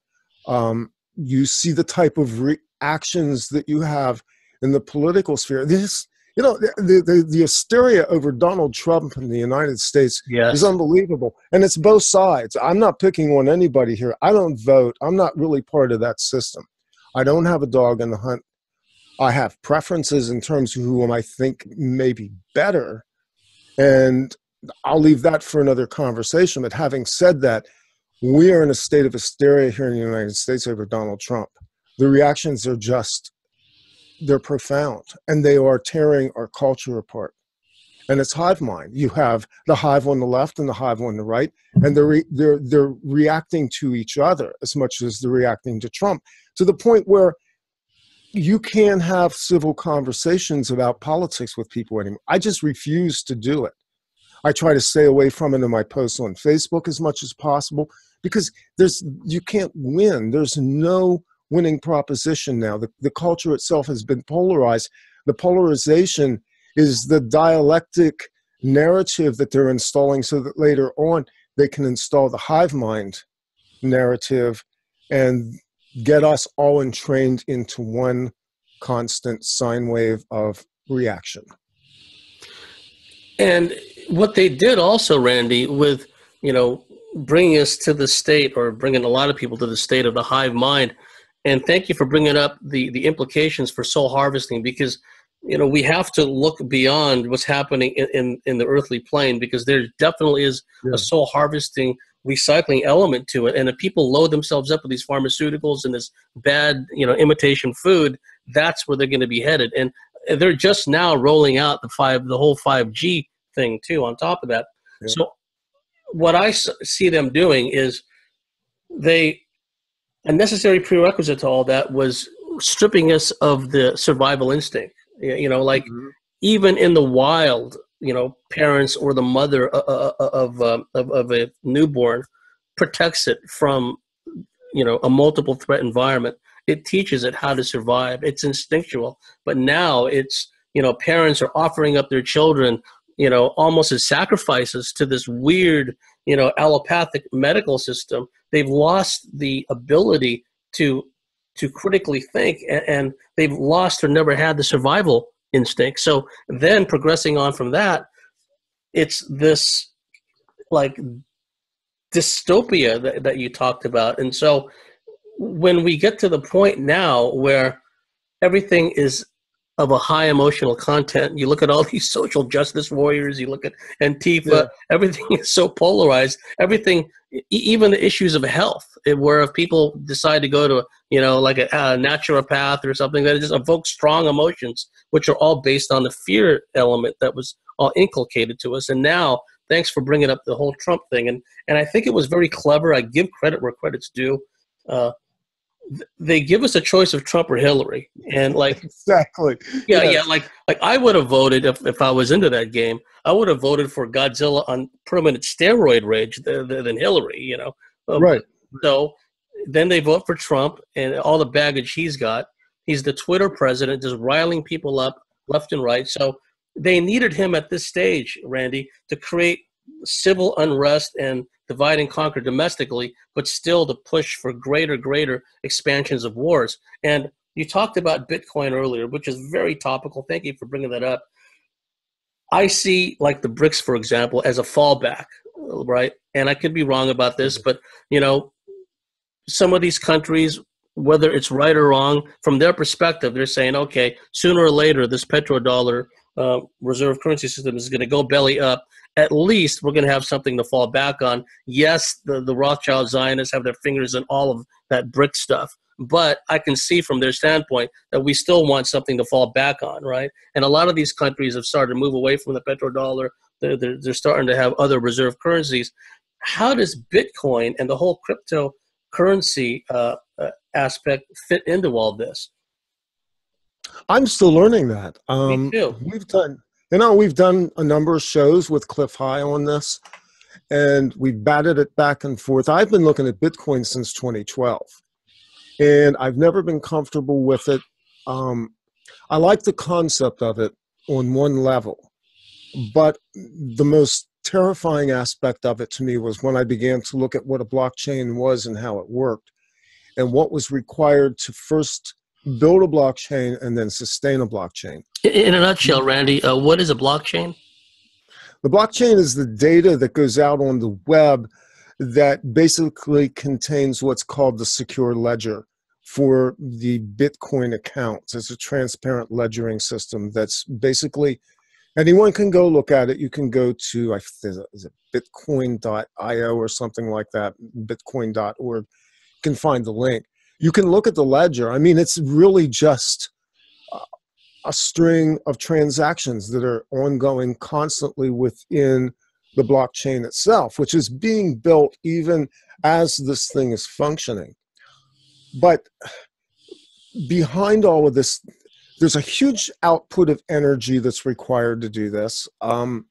um, you see the type of reactions that you have in the political sphere. This, you know, the, the, the hysteria over Donald Trump in the United States yes. is unbelievable. And it's both sides. I'm not picking on anybody here. I don't vote. I'm not really part of that system. I don't have a dog in the hunt. I have preferences in terms of who I think may be better. And I'll leave that for another conversation. But having said that, we are in a state of hysteria here in the United States over Donald Trump. The reactions are just they're profound, and they are tearing our culture apart. And it's hive mind. You have the hive on the left and the hive on the right, and they're, re they're, they're reacting to each other as much as they're reacting to Trump, to the point where you can't have civil conversations about politics with people anymore. I just refuse to do it. I try to stay away from it in my posts on Facebook as much as possible, because there's, you can't win. There's no winning proposition now. The, the culture itself has been polarized. The polarization is the dialectic narrative that they're installing, so that later on they can install the hive mind narrative and get us all entrained into one constant sine wave of reaction. And what they did also, Randy, with, you know, bringing us to the state, or bringing a lot of people to the state of the hive mind. And thank you for bringing up the, the implications for soul harvesting, because, you know, we have to look beyond what's happening in, in, in the earthly plane, because there definitely is yeah. a soul harvesting recycling element to it. And if people load themselves up with these pharmaceuticals and this bad, you know, imitation food, that's where they're going to be headed. And they're just now rolling out the five, the whole five G thing too, on top of that. Yeah. So what I see them doing is they, a necessary prerequisite to all that was stripping us of the survival instinct. You know, like mm-hmm. even in the wild, you know, parents or the mother of, of, of, of a newborn protects it from, you know, a multiple threat environment. It teaches it how to survive. It's instinctual. But now it's, you know, parents are offering up their children, you know, almost as sacrifices to this weird, you know, allopathic medical system. They've lost the ability to to critically think, and, and they've lost or never had the survival instinct. So then progressing on from that, it's this like dystopia that, that you talked about. And so when we get to the point now where everything is of a high emotional content, you look at all these social justice warriors, you look at Antifa, yeah. everything is so polarized, everything, even the issues of health, where if people decide to go to, you know, like a, a naturopath or something, that just evokes strong emotions, which are all based on the fear element that was all inculcated to us. And now, thanks for bringing up the whole Trump thing. And, and I think it was very clever. I give credit where credit's due. Uh, they give us a choice of Trump or Hillary, and like exactly, yeah, yeah, yeah. Like, like I would have voted if, if I was into that game. I would have voted for Godzilla on permanent steroid rage than Hillary, you know. Um, right. So then they vote for Trump and all the baggage he's got. He's the Twitter president, just riling people up left and right. So they needed him at this stage, Randy, to create civil unrest and divide and conquer domestically, but still to push for greater, greater expansions of wars. And you talked about Bitcoin earlier, which is very topical. Thank you for bringing that up. I see like the BRICS, for example, as a fallback, right? And I could be wrong about this, but you know, some of these countries, whether it's right or wrong, from their perspective, they're saying, okay, sooner or later, this petrodollar uh, reserve currency system is going to go belly up. At least we're going to have something to fall back on. Yes, the, the Rothschild Zionists have their fingers in all of that BRICS stuff, but I can see from their standpoint that we still want something to fall back on, right? And a lot of these countries have started to move away from the petrodollar. They're, they're, they're starting to have other reserve currencies. How does Bitcoin and the whole cryptocurrency uh, uh, aspect fit into all this? I'm still learning that. Um, Me too. We've done... You know, we've done a number of shows with Cliff High on this, and we've batted it back and forth. I've been looking at Bitcoin since twenty twelve, and I've never been comfortable with it. Um, I like the concept of it on one level, but the most terrifying aspect of it to me was when I began to look at what a blockchain was and how it worked, and what was required to first build a blockchain and then sustain a blockchain. In a nutshell, Randy, uh, what is a blockchain? The blockchain is the data that goes out on the web that basically contains what's called the secure ledger for the Bitcoin accounts. It's a transparent ledgering system that's basically, anyone can go look at it. You can go to, I think, is it bitcoin dot i o or something like that, bitcoin dot org. You can find the link. You can look at the ledger. I mean, it's really just a string of transactions that are ongoing constantly within the blockchain itself, which is being built even as this thing is functioning. But behind all of this, there's a huge output of energy that's required to do this. Um,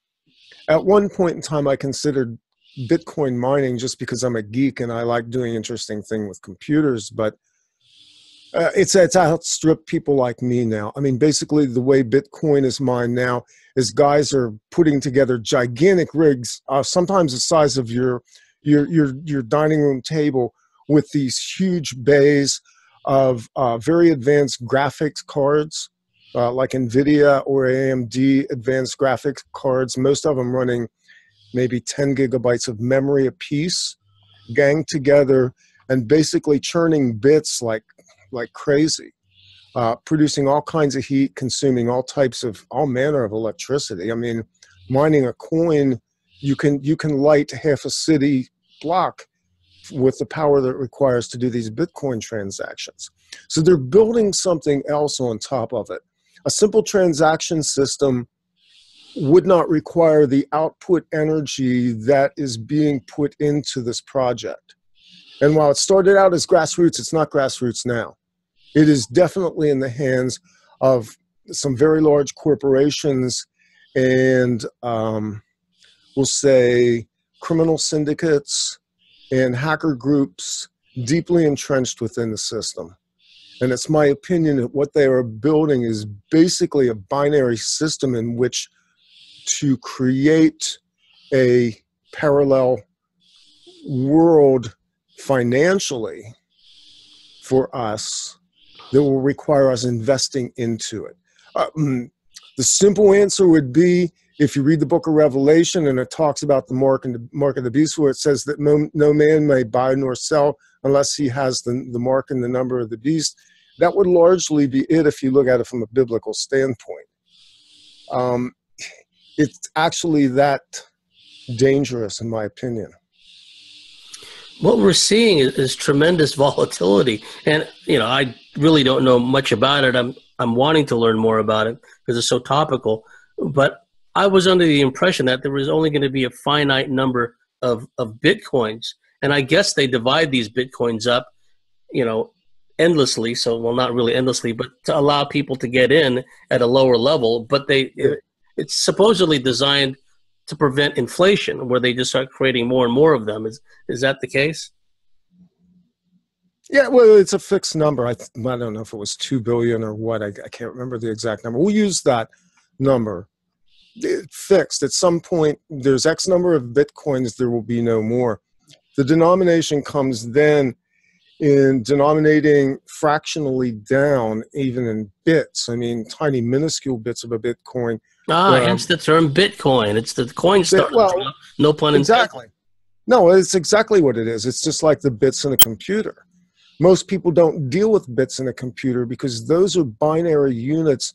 at one point in time, I considered Bitcoin mining just because I'm a geek and I like doing interesting things with computers, but uh, it's, it's outstripped people like me now. I mean, basically the way Bitcoin is mined now is guys are putting together gigantic rigs, uh, sometimes the size of your, your, your, your dining room table, with these huge bays of uh, very advanced graphics cards, uh, like NVIDIA or A M D advanced graphics cards, most of them running maybe ten gigabytes of memory apiece, gang together and basically churning bits like like crazy, uh, producing all kinds of heat, consuming all types of all manner of electricity. I mean, mining a coin, you can you can light half a city block with the power that it requires to do these Bitcoin transactions. So they're building something else on top of it. A simple transaction system would not require the output energy that is being put into this project. And while it started out as grassroots, it's not grassroots now. It is definitely in the hands of some very large corporations and um, we'll say criminal syndicates and hacker groups deeply entrenched within the system. And it's my opinion that what they are building is basically a binary system in which to create a parallel world financially for us that will require us investing into it. Uh, the simple answer would be, if you read the book of Revelation and it talks about the mark and the mark of the beast, where it says that no, no man may buy nor sell unless he has the, the mark and the number of the beast. That would largely be it if you look at it from a biblical standpoint. Um, it's actually that dangerous, in my opinion. What we're seeing is, is tremendous volatility. And, you know, I really don't know much about it. I'm, I'm wanting to learn more about it because it's so topical. But I was under the impression that there was only going to be a finite number of, of Bitcoins. And I guess they divide these Bitcoins up, you know, endlessly. So, well, not really endlessly, but to allow people to get in at a lower level. But they, it, it's supposedly designed to prevent inflation, where they just start creating more and more of them. Is, is that the case? Yeah, well, it's a fixed number. I, I don't know if it was two billion or what. I, I can't remember the exact number. We'll use that number. It's fixed. At some point, there's X number of Bitcoins, there will be no more. The denomination comes then in denominating fractionally down, even in bits. I mean, tiny, minuscule bits of a Bitcoin. Ah, um, hence the term Bitcoin. It's the coin star. Well, no pun intended. Exactly. No, it's exactly what it is. It's just like the bits in a computer. Most people don't deal with bits in a computer because those are binary units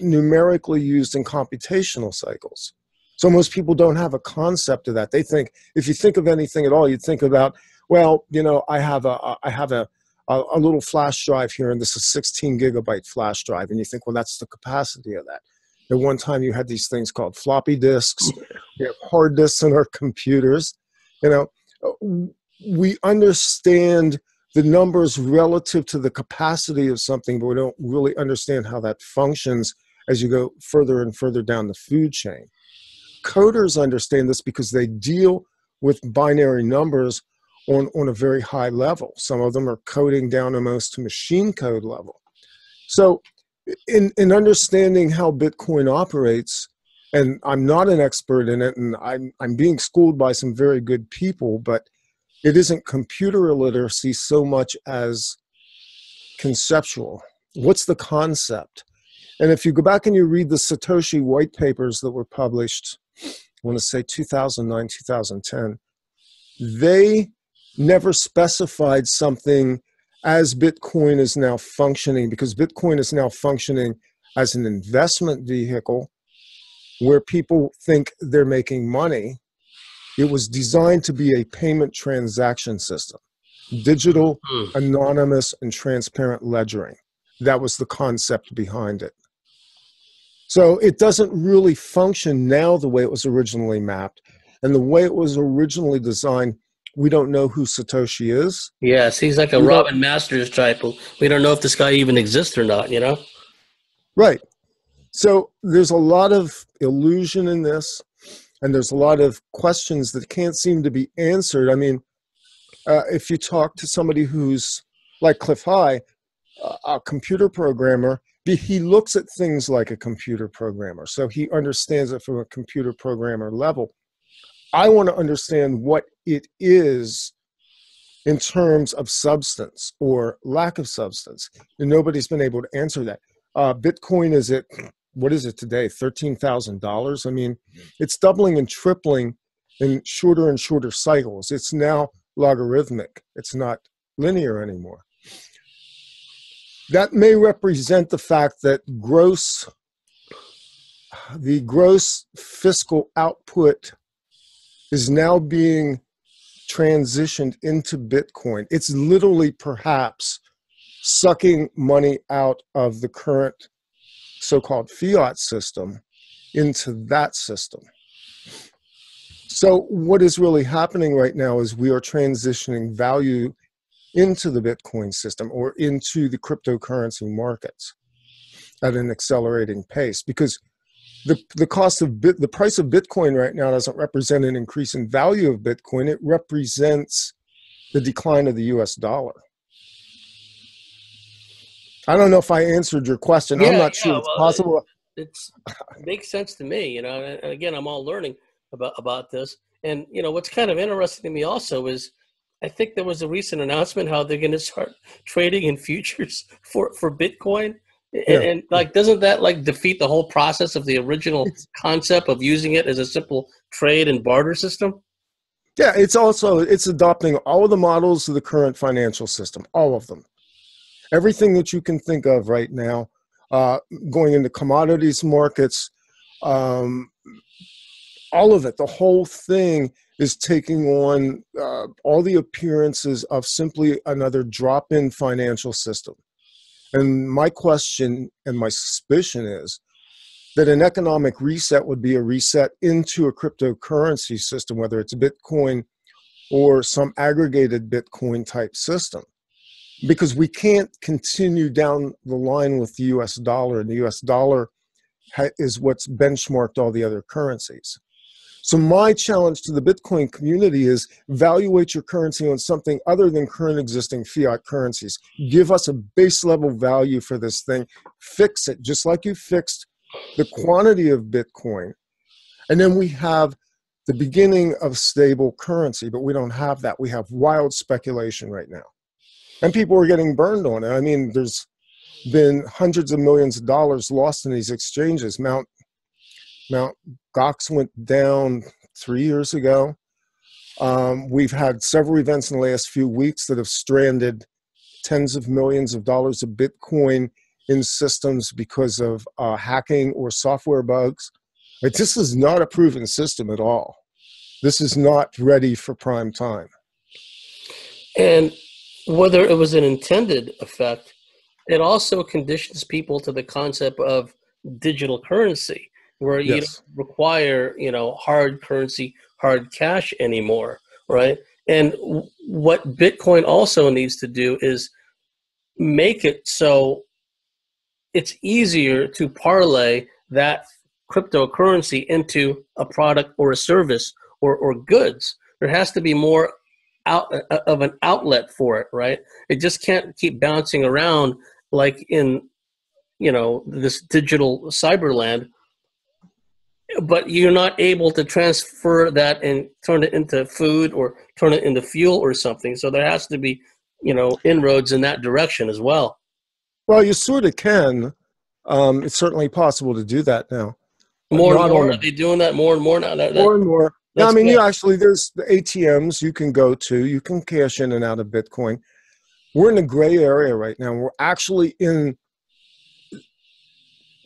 numerically used in computational cycles. So most people don't have a concept of that. They think, if you think of anything at all, you think about, well, you know, I have a, I have a, a, a little flash drive here, and this is sixteen gigabyte flash drive. And you think, well, that's the capacity of that. At one time you had these things called floppy disks, we have hard disks in our computers. You know, we understand the numbers relative to the capacity of something, but we don't really understand how that functions as you go further and further down the food chain. Coders understand this because they deal with binary numbers on, on a very high level. Some of them are coding down almost to machine code level. So in, in understanding how Bitcoin operates, and I'm not an expert in it, and I'm, I'm being schooled by some very good people, but it isn't computer illiteracy so much as conceptual. What's the concept? And if you go back and you read the Satoshi white papers that were published, I want to say two thousand nine, two thousand ten, they never specified something as Bitcoin is now functioning, because Bitcoin is now functioning as an investment vehicle where people think they're making money. It was designed to be a payment transaction system, digital, mm. anonymous, and transparent ledgering. That was the concept behind it. So it doesn't really function now the way it was originally mapped. And the way it was originally designed, we don't know who Satoshi is. Yes, he's like a we Robin Masters type. We don't know if this guy even exists or not, you know? Right. So there's a lot of illusion in this. And there's a lot of questions that can't seem to be answered. I mean, uh, if you talk to somebody who's like Cliff High, uh, a computer programmer, he looks at things like a computer programmer. So he understands it from a computer programmer level. I want to understand what it is in terms of substance or lack of substance. And nobody's been able to answer that. Uh, Bitcoin is at... what is it today, thirteen thousand dollars? I mean, it's doubling and tripling in shorter and shorter cycles. It's now logarithmic. It's not linear anymore. That may represent the fact that gross, the gross fiscal output is now being transitioned into Bitcoin. It's literally perhaps sucking money out of the current so-called fiat system into that system. So what is really happening right now is we are transitioning value into the Bitcoin system or into the cryptocurrency markets at an accelerating pace, because the, the cost of bit, the price of Bitcoin right now doesn't represent an increase in value of Bitcoin. It represents the decline of the U S dollar. I don't know if I answered your question. Yeah, I'm not yeah, sure it's well, possible. It makes sense to me, you know, and again, I'm all learning about, about this. And, you know, what's kind of interesting to me also is I think there was a recent announcement how they're going to start trading in futures for, for Bitcoin. And, yeah. and like, doesn't that like defeat the whole process of the original concept of using it as a simple trade and barter system? Yeah, it's also, it's adopting all of the models of the current financial system, all of them. Everything that you can think of right now, uh, going into commodities markets, um, all of it, the whole thing is taking on uh, all the appearances of simply another drop-in financial system. And my question and my suspicion is that an economic reset would be a reset into a cryptocurrency system, whether it's Bitcoin or some aggregated Bitcoin type system, because we can't continue down the line with the U S dollar, and the U S dollar ha is what's benchmarked all the other currencies. So my challenge to the Bitcoin community is evaluate your currency on something other than current existing fiat currencies. Give us a base level value for this thing. Fix it, just like you fixed the quantity of Bitcoin. And then we have the beginning of stable currency, but we don't have that. We have wild speculation right now. And people are getting burned on it. I mean, there's been hundreds of millions of dollars lost in these exchanges. Mount Mount Gox went down three years ago. Um, we've had several events in the last few weeks that have stranded tens of millions of dollars of Bitcoin in systems because of uh, hacking or software bugs. Like, this is not a proven system at all. This is not ready for prime time. And whether it was an intended effect, it also conditions people to the concept of digital currency, where you yes. don't require, you know, hard currency, hard cash anymore, right? And what Bitcoin also needs to do is make it so it's easier to parlay that cryptocurrency into a product or a service or, or goods. There has to be more out, uh, of an outlet for it, right? It just can't keep bouncing around like in, you know, this digital cyberland. But you're not able to transfer that and turn it into food or turn it into fuel or something. So there has to be, you know, inroads in that direction as well. Well, you sort of can. Um, it's certainly possible to do that now. More and more. Are they doing that more and more now? That, that, more and more. No, I mean, you actually, there's the A T Ms you can go to. You can cash in and out of Bitcoin. We're in a gray area right now. We're actually in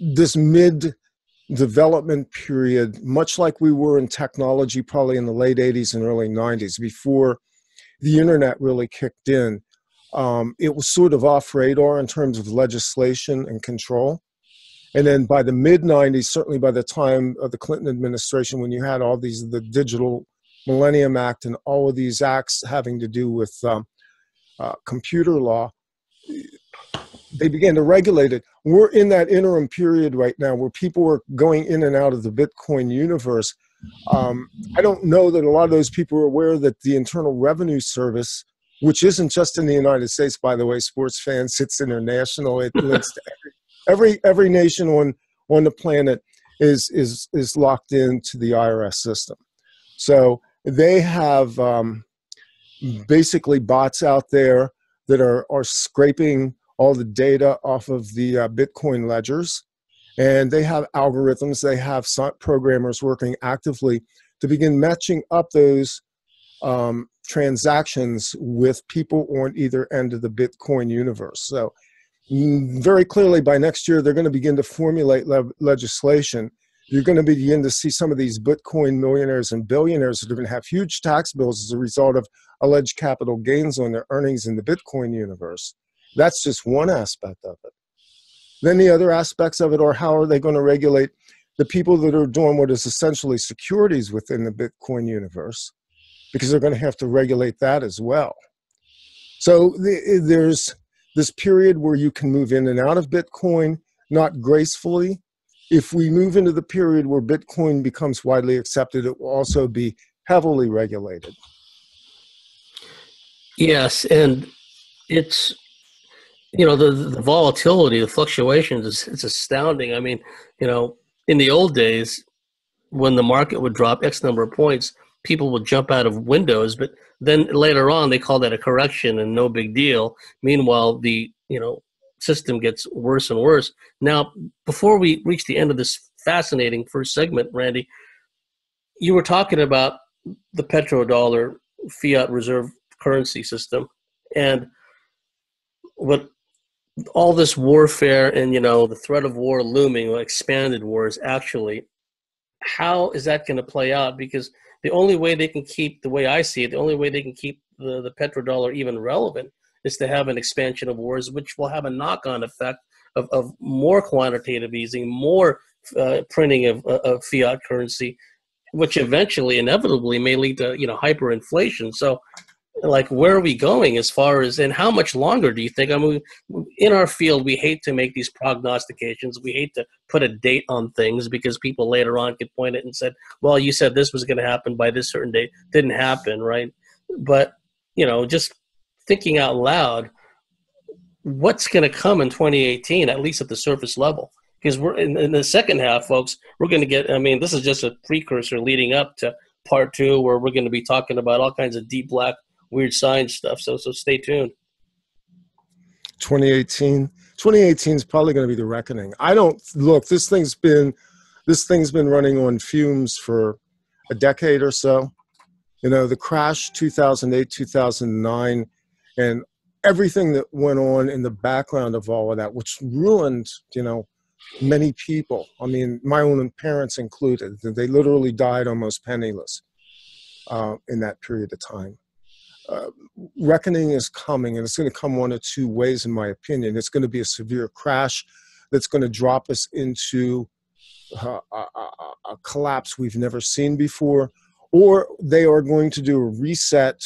this mid development period, much like we were in technology probably in the late eighties and early nineties before the internet really kicked in. Um, it was sort of off radar in terms of legislation and control. And then by the mid nineties, certainly by the time of the Clinton administration, when you had all these, the Digital Millennium Act and all of these acts having to do with um, uh, computer law, they began to regulate it. We're in that interim period right now where people are going in and out of the Bitcoin universe. Um, I don't know that a lot of those people are aware that the Internal Revenue Service, which isn't just in the United States, by the way, sports fans, it's international. It links to every, every, every nation on, on the planet is, is, is locked into the I R S system. So they have um, basically bots out there that are, are scraping all the data off of the uh, Bitcoin ledgers. And they have algorithms, they have programmers working actively to begin matching up those um, transactions with people on either end of the Bitcoin universe. So very clearly by next year, they're gonna begin to formulate le- legislation. You're gonna begin to see some of these Bitcoin millionaires and billionaires that are gonna have huge tax bills as a result of alleged capital gains on their earnings in the Bitcoin universe. That's just one aspect of it. Then the other aspects of it are how are they going to regulate the people that are doing what is essentially securities within the Bitcoin universe, because they're going to have to regulate that as well. So the, there's this period where you can move in and out of Bitcoin, not gracefully. If we move into the period where Bitcoin becomes widely accepted, it will also be heavily regulated. Yes, and it's... you know, the, the volatility, the fluctuations, it's, it's astounding. I mean, you know, in the old days, when the market would drop X number of points, people would jump out of windows, but then later on they call that a correction and no big deal. Meanwhile, the, you know, system gets worse and worse. Now, before we reach the end of this fascinating first segment, Randy, you were talking about the petrodollar fiat reserve currency system and what all this warfare and, you know, the threat of war looming, expanded wars actually, how is that going to play out? Because the only way they can keep, the way I see it, the only way they can keep the, the petrodollar even relevant is to have an expansion of wars, which will have a knock-on effect of, of more quantitative easing, more uh, printing of, of fiat currency, which eventually, inevitably, may lead to, you know, hyperinflation. So, like, where are we going as far as, and how much longer do you think? I mean, in our field, we hate to make these prognostications. We hate to put a date on things because people later on could point it and said, well, you said this was going to happen by this certain date. Didn't happen, right? But, you know, just thinking out loud, what's going to come in twenty eighteen, at least at the surface level? Because we're in, in the second half, folks, we're going to get, I mean, this is just a precursor leading up to part two, where we're going to be talking about all kinds of deep black, weird science stuff. So, so stay tuned. twenty eighteen, twenty eighteen is probably going to be the reckoning. I don't look, this thing's been, this thing's been running on fumes for a decade or so. You know, the crash two thousand eight, two thousand nine, and everything that went on in the background of all of that, which ruined, you know, many people. I mean, my own parents included. They literally died almost penniless uh, in that period of time. Uh, reckoning is coming, and it's going to come one of two ways, in my opinion. It's going to be a severe crash that's going to drop us into uh, a, a collapse we've never seen before, or they are going to do a reset,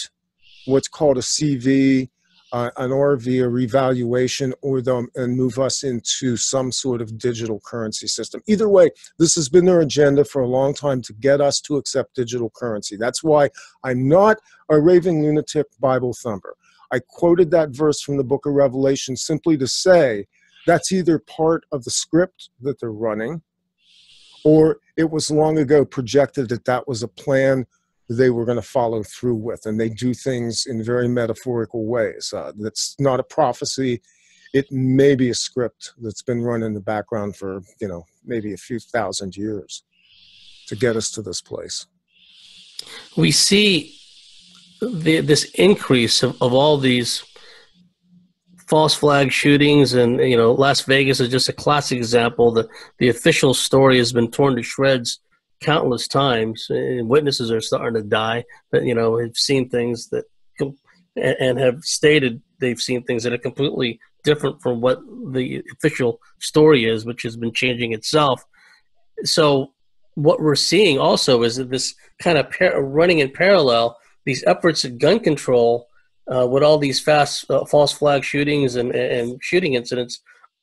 what's called a C V, Uh, an R V, a revaluation, or them, and move us into some sort of digital currency system. Either way, this has been their agenda for a long time, to get us to accept digital currency. That's why I'm not a raving lunatic Bible thumper. I quoted that verse from the book of Revelation simply to say that's either part of the script that they're running, or it was long ago projected that that was a plan they were going to follow through with, and they do things in very metaphorical ways. Uh, that's not a prophecy. It may be a script that's been run in the background for, you know, maybe a few thousand years to get us to this place. We see the, this increase of, of all these false flag shootings, and, you know, Las Vegas is just a classic example. The, the official story has been torn to shreds countless times, and witnesses are starting to die that, you know, have seen things that, and have stated they've seen things that are completely different from what the official story is, which has been changing itself. So what we're seeing also is that this kind of par running in parallel, these efforts at gun control uh, with all these fast uh, false flag shootings and, and shooting incidents.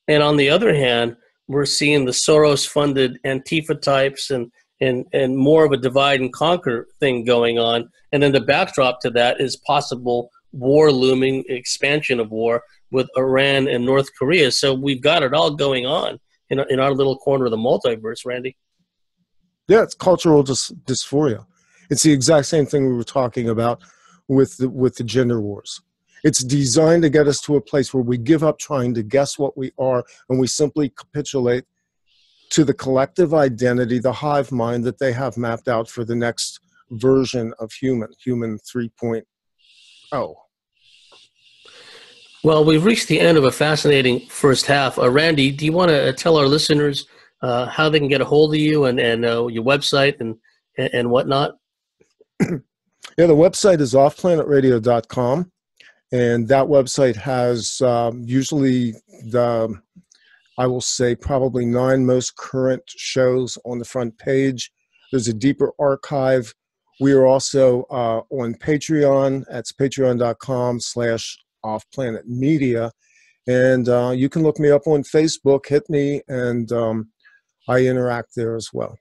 And on the other hand, we're seeing the Soros-funded Antifa types and And, and more of a divide and conquer thing going on. And then the backdrop to that is possible war looming, expansion of war with Iran and North Korea. So we've got it all going on in, in our little corner of the multiverse, Randy. Yeah, it's cultural dys dysphoria. It's the exact same thing we were talking about with the, with the gender wars. It's designed to get us to a place where we give up trying to guess what we are, and we simply capitulate to the collective identity, the hive mind that they have mapped out for the next version of human, human three point oh. Well, we've reached the end of a fascinating first half. Uh, Randy, do you want to tell our listeners uh, how they can get a hold of you and, and uh, your website and, and, and whatnot? Yeah, the website is off planet radio dot com, and that website has um, usually the... I will say probably nine most current shows on the front page. There's a deeper archive. We are also uh, on Patreon. That's patreon dot com slash off planet media. And uh, you can look me up on Facebook, hit me, and um, I interact there as well.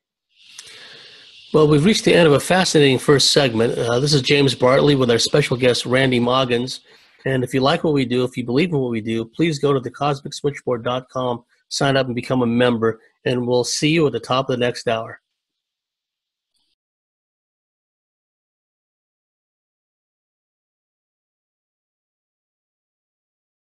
Well, we've reached the end of a fascinating first segment. Uh, this is James Bartley with our special guest, Randy Maugans. And if you like what we do, if you believe in what we do, please go to the cosmic switchboard dot com, sign up and become a member, and we'll see you at the top of the next hour.